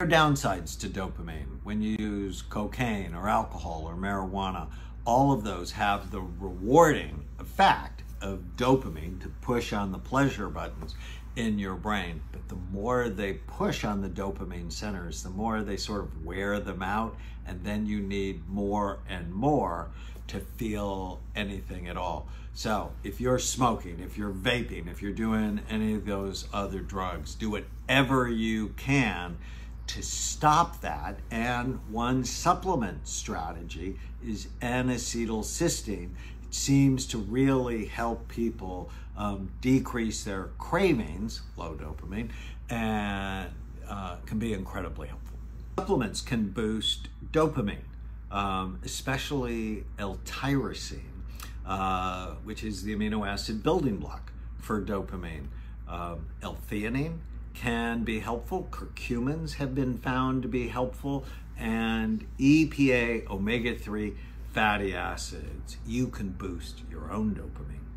There are downsides to dopamine when you use cocaine or alcohol or marijuana. All of those have the rewarding effect of dopamine to push on the pleasure buttons in your brain. But the more they push on the dopamine centers, the more they sort of wear them out, and then you need more and more to feel anything at all. So if you're smoking, if you're vaping, if you're doing any of those other drugs, do whatever you can to stop that. And one supplement strategy is N-acetylcysteine. It seems to really help people decrease their cravings, low dopamine, and can be incredibly helpful. Supplements can boost dopamine, especially L-tyrosine, which is the amino acid building block for dopamine. L-theanine can be helpful, curcumins have been found to be helpful, and EPA omega-3 fatty acids. You can boost your own dopamine.